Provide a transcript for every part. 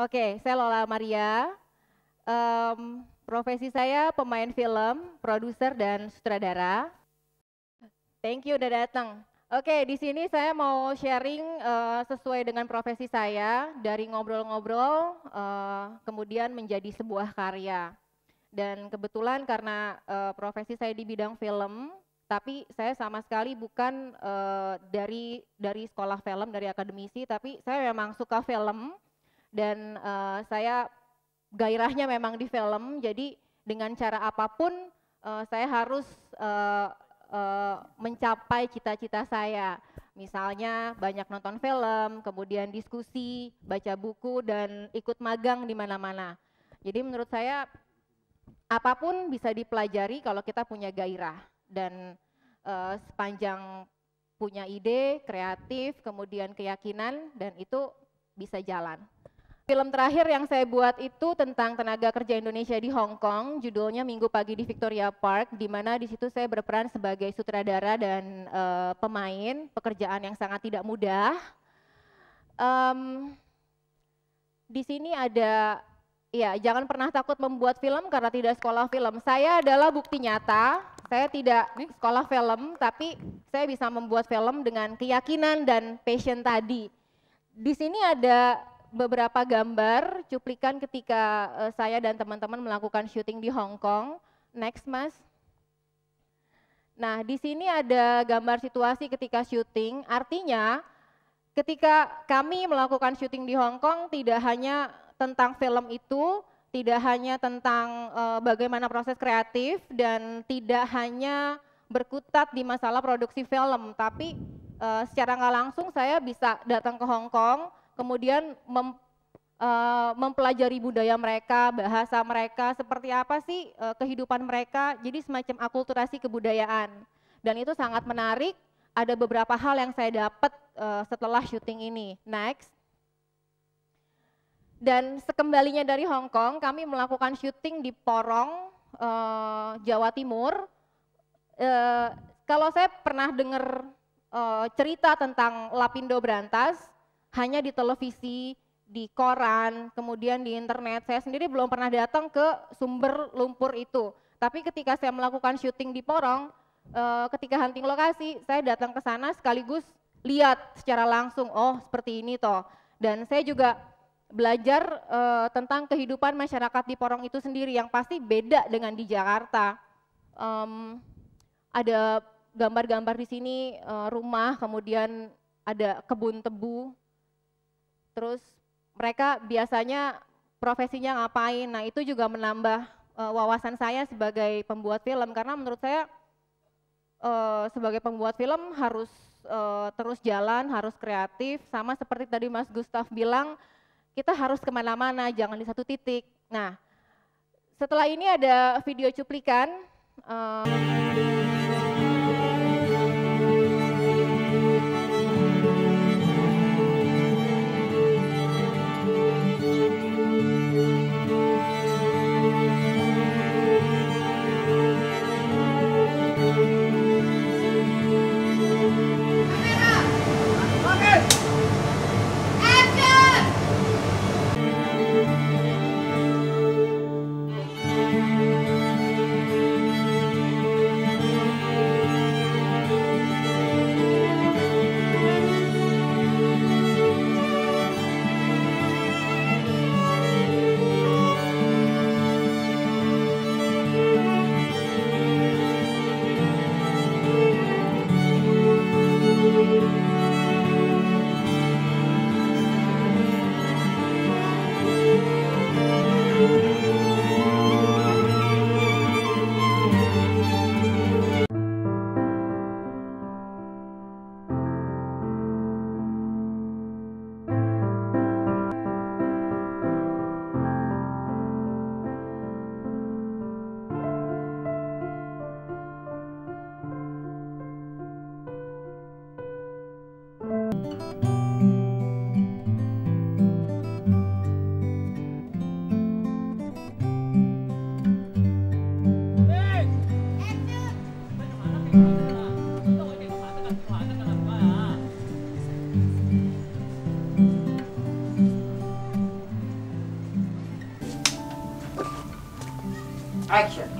Oke, saya Lola Amaria. Profesi saya pemain film, produser dan sutradara. Thank you udah datang. Oke, di sini saya mau sharing sesuai dengan profesi saya, dari ngobrol-ngobrol kemudian menjadi sebuah karya. Dan kebetulan karena profesi saya di bidang film, tapi saya sama sekali bukan dari sekolah film, dari akademisi, tapi saya memang suka film dan saya gairahnya memang di film, jadi dengan cara apapun saya harus mencapai cita-cita saya. Misalnya banyak nonton film, kemudian diskusi, baca buku, dan ikut magang di mana-mana. Jadi menurut saya apapun bisa dipelajari kalau kita punya gairah. Dan sepanjang punya ide, kreatif, kemudian keyakinan, dan itu bisa jalan. Film terakhir yang saya buat itu tentang tenaga kerja Indonesia di Hong Kong, judulnya Minggu Pagi di Victoria Park, di mana di situ saya berperan sebagai sutradara dan pemain, pekerjaan yang sangat tidak mudah. Di sini ada, ya, jangan pernah takut membuat film karena tidak sekolah film. Saya adalah bukti nyata, saya tidak sekolah film, tapi saya bisa membuat film dengan keyakinan dan passion tadi. Di sini ada beberapa gambar cuplikan ketika saya dan teman-teman melakukan syuting di Hong Kong. Next, Mas. Nah, di sini ada gambar situasi ketika syuting. Artinya, ketika kami melakukan syuting di Hong Kong, tidak hanya tentang film itu, tidak hanya tentang bagaimana proses kreatif, dan tidak hanya berkutat di masalah produksi film, tapi secara nggak langsung saya bisa datang ke Hong Kong, kemudian mempelajari budaya mereka, bahasa mereka, seperti apa sih kehidupan mereka, jadi semacam akulturasi kebudayaan. Dan itu sangat menarik, ada beberapa hal yang saya dapat setelah syuting ini. Next. Dan sekembalinya dari Hong Kong, kami melakukan syuting di Porong, Jawa Timur. Kalau saya pernah dengar cerita tentang Lapindo Brantas, hanya di televisi, di koran, kemudian di internet. Saya sendiri belum pernah datang ke sumber lumpur itu. Tapi ketika saya melakukan syuting di Porong, ketika hunting lokasi, saya datang ke sana sekaligus lihat secara langsung, oh seperti ini toh. Dan saya juga belajar tentang kehidupan masyarakat di Porong itu sendiri, yang pasti beda dengan di Jakarta. Ada gambar-gambar di sini, rumah, kemudian ada kebun tebu. Terus mereka biasanya profesinya ngapain, nah itu juga menambah wawasan saya sebagai pembuat film, karena menurut saya sebagai pembuat film harus terus jalan, harus kreatif, sama seperti tadi Mas Gustaf bilang, kita harus kemana-mana, jangan di satu titik. Nah, setelah ini ada video cuplikan. Action.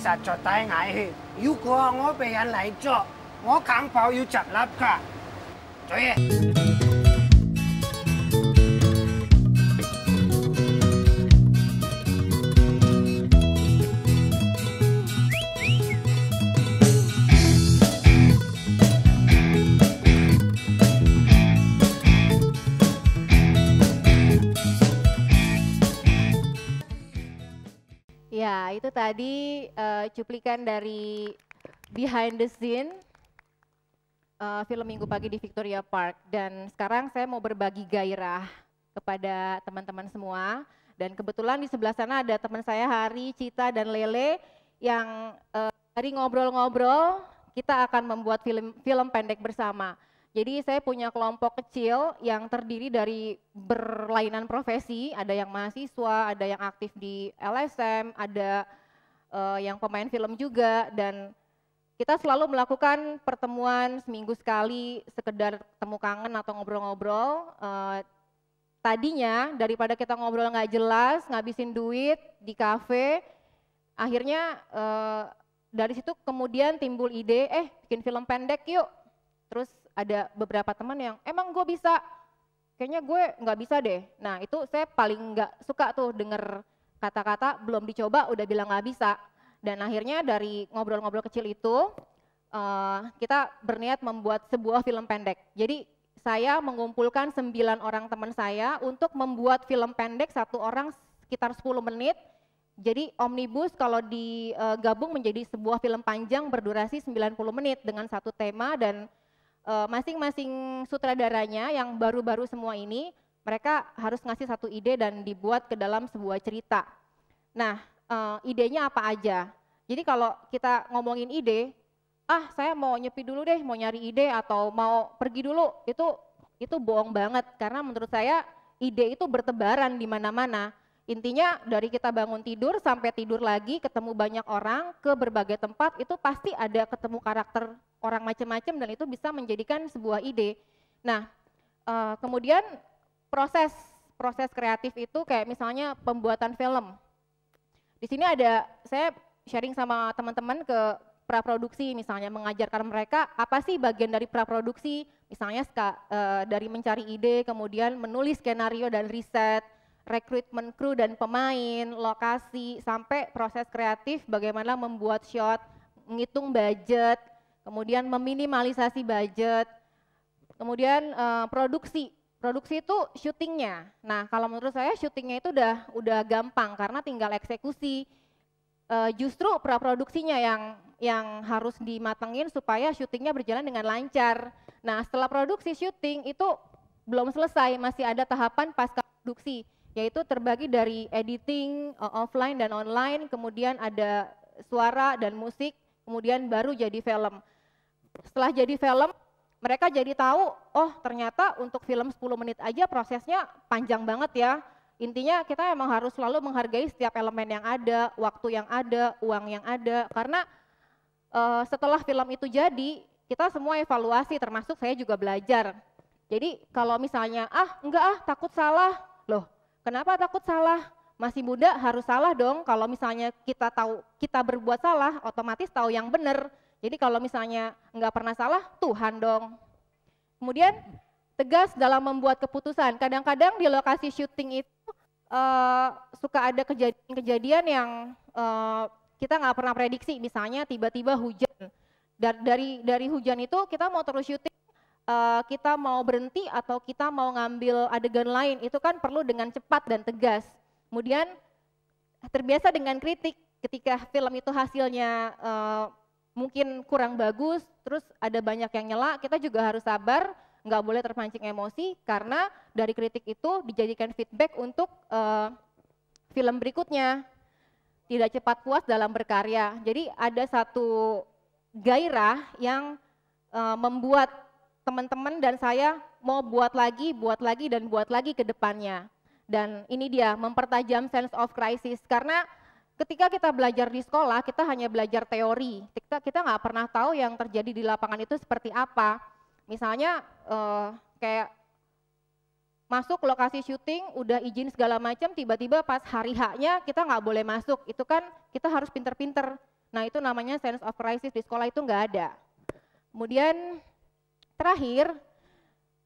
實在抵捱血，如果我被人嚟捉，我強暴要執笠㗎。做嘢。Ya, itu tadi cuplikan dari behind the scene film Minggu Pagi di Victoria Park. Dan sekarang saya mau berbagi gairah kepada teman-teman semua. Dan kebetulan di sebelah sana ada teman saya Hari, Cita, dan Lele yang dari ngobrol-ngobrol kita akan membuat film pendek bersama. Jadi saya punya kelompok kecil yang terdiri dari berlainan profesi, ada yang mahasiswa, ada yang aktif di LSM, ada yang pemain film juga, dan kita selalu melakukan pertemuan seminggu sekali, sekedar temu kangen atau ngobrol-ngobrol. Tadinya daripada kita ngobrol nggak jelas, ngabisin duit di kafe, akhirnya dari situ kemudian timbul ide, bikin film pendek yuk. Terus ada beberapa teman yang emang gue bisa, kayaknya gue nggak bisa deh. Nah itu saya paling nggak suka tuh denger kata-kata belum dicoba udah bilang nggak bisa. Dan akhirnya dari ngobrol-ngobrol kecil itu kita berniat membuat sebuah film pendek. Jadi saya mengumpulkan 9 orang teman saya untuk membuat film pendek, satu orang sekitar 10 menit. Jadi omnibus kalau digabung menjadi sebuah film panjang berdurasi 90 menit dengan satu tema, dan masing-masing sutradaranya yang baru-baru semua ini mereka harus ngasih satu ide dan dibuat ke dalam sebuah cerita. Nah idenya apa aja? Jadi kalau kita ngomongin ide, saya mau nyepi dulu deh, mau nyari ide atau mau pergi dulu, itu bohong banget, karena menurut saya ide itu bertebaran di mana-mana. Intinya dari kita bangun tidur sampai tidur lagi, ketemu banyak orang, ke berbagai tempat, itu pasti ada ketemu karakter orang macam-macam dan itu bisa menjadikan sebuah ide. Nah kemudian proses kreatif itu kayak misalnya pembuatan film. Di sini ada, saya sharing sama teman-teman ke praproduksi misalnya, mengajarkan mereka apa sih bagian dari praproduksi, misalnya dari mencari ide, kemudian menulis skenario dan riset, rekrutmen kru dan pemain, lokasi, sampai proses kreatif bagaimana membuat shot, menghitung budget, kemudian meminimalisasi budget, kemudian produksi. Produksi itu syutingnya. Nah kalau menurut saya syutingnya itu udah gampang karena tinggal eksekusi. Justru praproduksinya yang harus dimatengin supaya syutingnya berjalan dengan lancar. Nah setelah produksi syuting itu belum selesai, masih ada tahapan pasca produksi, yaitu terbagi dari editing, offline dan online, kemudian ada suara dan musik, kemudian baru jadi film. Setelah jadi film, mereka jadi tahu, oh ternyata untuk film 10 menit aja prosesnya panjang banget ya. Intinya kita emang harus selalu menghargai setiap elemen yang ada, waktu yang ada, uang yang ada, karena setelah film itu jadi, kita semua evaluasi, termasuk saya juga belajar. Jadi kalau misalnya, takut salah, loh, kenapa takut salah? Masih muda harus salah dong. Kalau misalnya kita tahu kita berbuat salah, otomatis tahu yang benar. Jadi kalau misalnya nggak pernah salah, Tuhan dong. Kemudian tegas dalam membuat keputusan. Kadang-kadang di lokasi syuting itu suka ada kejadian-kejadian yang kita nggak pernah prediksi. Misalnya tiba-tiba hujan. Dari hujan itu kita mau terus syuting, kita mau berhenti atau kita mau ngambil adegan lain, itu kan perlu dengan cepat dan tegas. Kemudian terbiasa dengan kritik, ketika film itu hasilnya mungkin kurang bagus, terus ada banyak yang nyela, kita juga harus sabar, nggak boleh terpancing emosi, karena dari kritik itu dijadikan feedback untuk film berikutnya. Tidak cepat puas dalam berkarya. Jadi ada satu gairah yang membuat teman-teman dan saya mau buat lagi ke depannya. Dan ini dia mempertajam sense of crisis, karena ketika kita belajar di sekolah kita hanya belajar teori, kita nggak pernah tahu yang terjadi di lapangan itu seperti apa. Misalnya kayak masuk lokasi syuting, udah izin segala macam, tiba-tiba pas hari H-nya kita nggak boleh masuk, itu kan kita harus pinter-pinter. Nah itu namanya sense of crisis, di sekolah itu nggak ada. Kemudian terakhir,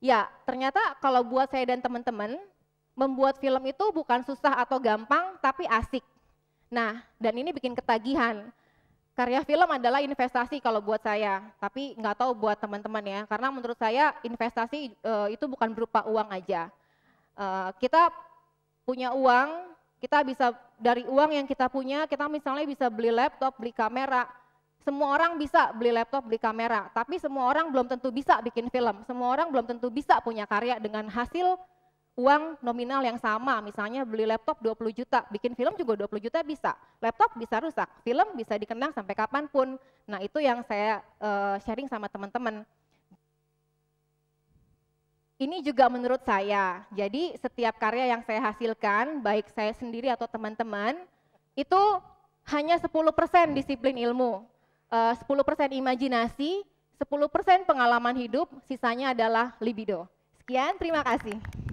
ya ternyata kalau buat saya dan teman-teman, membuat film itu bukan susah atau gampang, tapi asik. Nah dan ini bikin ketagihan. Karya film adalah investasi kalau buat saya, tapi nggak tahu buat teman-teman ya, karena menurut saya investasi itu bukan berupa uang aja. Kita punya uang, kita bisa dari uang yang kita punya, kita misalnya bisa beli laptop, beli kamera. Semua orang bisa beli laptop, beli kamera, tapi semua orang belum tentu bisa bikin film. Semua orang belum tentu bisa punya karya dengan hasil uang nominal yang sama, misalnya beli laptop 20 juta, bikin film juga 20 juta bisa, laptop bisa rusak, film bisa dikenang sampai kapanpun. Nah itu yang saya sharing sama teman-teman. Ini juga menurut saya, jadi setiap karya yang saya hasilkan, baik saya sendiri atau teman-teman, itu hanya 10% disiplin ilmu, 10% imajinasi, 10% pengalaman hidup, sisanya adalah libido. Sekian, terima kasih.